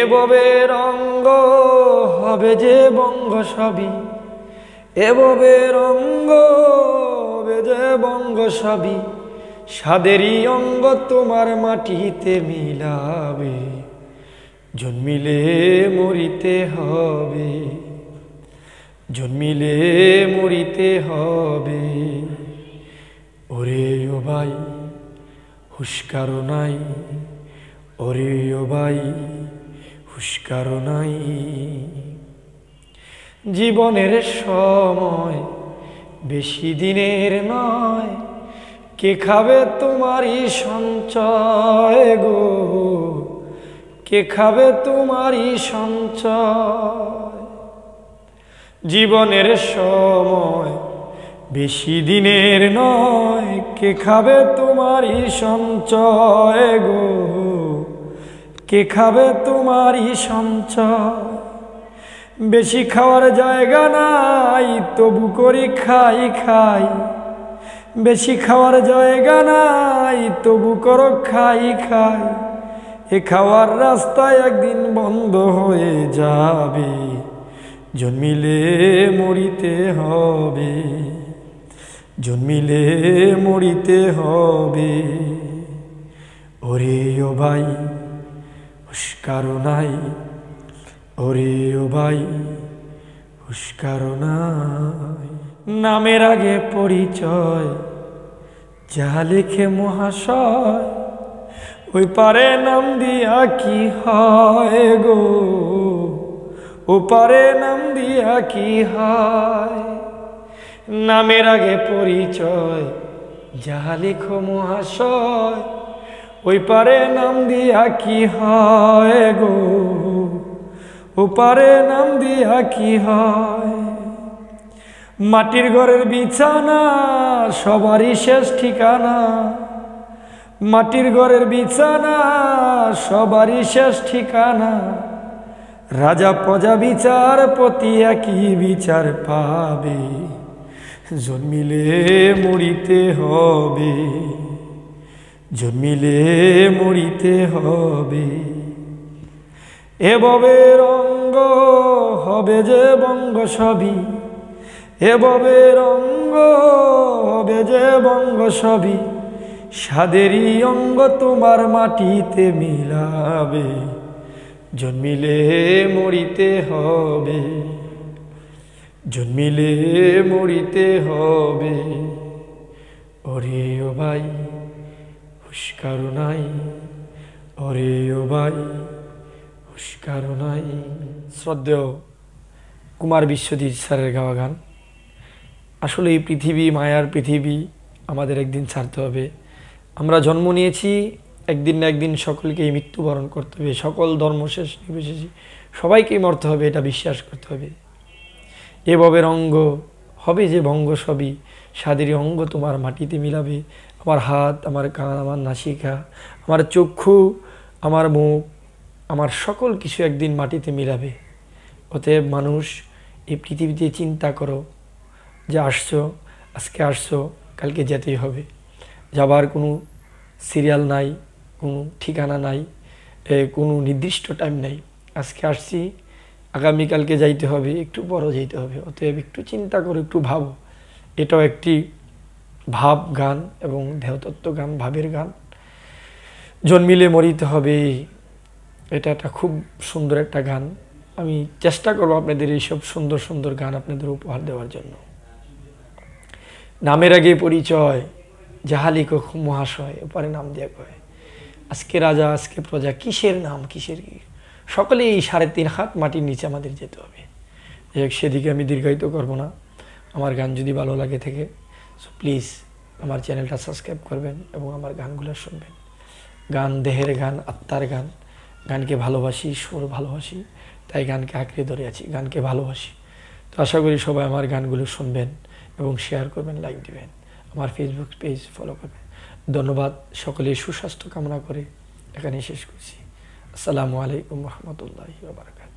এভাবে রঙ্গ হবে যে বঙ্গ সবই, এভাবে রঙ্গ হবে যে বঙ্গ সবই, সাদেরই অঙ্গ তোমার মাটিতে মিলাবে, জন্মিলে মরিতে হবে, জন্মিলে মরিতে হবে। ওরে ও ভাই হুঁশকারও নাই, ওরে ও ভাই হুঁশকারও নাই। জীবনের সময় বেশি দিনের নয়, কে খাবে তোমারই সঞ্চয় গো, কে খাবে তোমারই সঞ্চয়। জীবনের সময় বেশি দিনের নয়, কে খাবে তোমারই সঞ্চয় গো, কে খাবে তোমারই সঞ্চয়। বেশি খাওয়ার জায়গা নাই তবু করি খাই খাই, বেশি খাওয়ার জায়গা নাই তবু করো খাই খাই। এ খাওয়ার রাস্তায় একদিন বন্ধ হয়ে যাবে, জন্মিলে মরিতে হবে, জন্মিলে মরিতে হবে। ওরে ও ভাই হুঁশকারও নাই, ওরে ও ভাই হুঁশকারও নাই। নামের আগে পরিচয় যা লেখে মহাশয়, ওই পারে নাম দিয়া কি হয় গো, ও পারে নাম দিয়া কি হয়। নামের আগে পরিচয় যা লেখো মহাশয়, ওই পারে নাম দিয়া কি হয় গো, ও পারে নাম দিয়া কি হয়। মাটির ঘরের বিছানা সবারই শেষ ঠিকানা, মাটির ঘরের বিছানা সবারই শেষ ঠিকানা। রাজা প্রজা বিচারপতি একই বিচার পাবে, জন্মিলে মরিতে হবে, জন্মিলে মরিতে হবে। এভাবে রঙ্গ হবে যে বঙ্গ সবই, এভাবে রঙ্গ হবে যে বঙ্গ সবই, সাদেরই অঙ্গ তোমার মাটিতে মিলাবে, জন্মিলে মরিতে হবে, জন্মিলে মরিতে হবে। ওরে ও ভাই হুঁশকারও নাই, ওরে ও ভাই হুঁশকারও নাই। শ্রদ্ধেয় কুমার বিশ্বজিৎ স্যারের গাওয়া গান। আসলে এই পৃথিবী মায়ার পৃথিবী, আমাদের একদিন ছাড়তে হবে। আমরা জন্ম নিয়েছি, একদিন না একদিন সকলকেই মৃত্যুবরণ করতে হবে, সকল ধর্মশেষ নির্বিশেষে সবাইকেই মরতে হবে, এটা বিশ্বাস করতে হবে। এভাবে রঙ্গ হবে যে ভঙ্গ সবই, স্বাদের অঙ্গ তোমার মাটিতে মিলাবে। আমার হাত, আমার কান, আমার নাসিকা, আমার চক্ষু, আমার মুখ, আমার সকল কিছু একদিন মাটিতে মিলাবে। অতএব মানুষ এই পৃথিবীতে চিন্তা করো যে আসছো, আজকে আসছো, কালকে যেতেই হবে। যাবার কোনো সিরিয়াল নাই, কোনো ঠিকানা নাই, কোনো নির্দিষ্ট টাইম নাই। আজকে আসছি, আগামীকালকে যাইতে হবে, একটু পরও যাইতে হবে। অতএব একটু চিন্তা করো, একটু ভাবো। এটাও একটি ভাব গান এবং দেহতত্ত্ব গান, ভাবের গান। জন্মিলে মরিতে হবে, এটা একটা খুব সুন্দর একটা গান। আমি চেষ্টা করবো আপনাদের এইসব সুন্দর সুন্দর গান আপনাদের উপহার দেওয়ার জন্য। নামের আগে পরিচয় যাহা লিখো মহাশয়, এপারে নাম দিয়া কয়। আজকে রাজা, আজকে প্রজা, কিসের নাম কিসের কি, সকলে এই 3.5 হাত মাটির নিচে আমাদের যেতে হবে। যাই হোক, সেদিকে আমি দীর্ঘায়িত করব না। আমার গান যদি ভালো লাগে থাকে সো প্লিজ আমার চ্যানেলটা সাবস্ক্রাইব করবেন এবং আমার গানগুলো শুনবেন। গান দেহের গান, আত্মার গান। গানকে ভালোবাসি, সুর ভালোবাসি, তাই গানকে আঁকড়ে ধরে আছি, গানকে ভালোবাসি। তো আশা করি সবাই আমার গানগুলো শুনবেন এবং শেয়ার করবেন, লাইক দিবেন, আমার ফেসবুক পেজ ফলো করবেন। ধন্যবাদ, সকলে সুস্বাস্থ্য কামনা করে এখানে শেষ করছি। আসসালামু আলাইকুম রহমতুল্লাহি ওয়া বারাকাতুহু।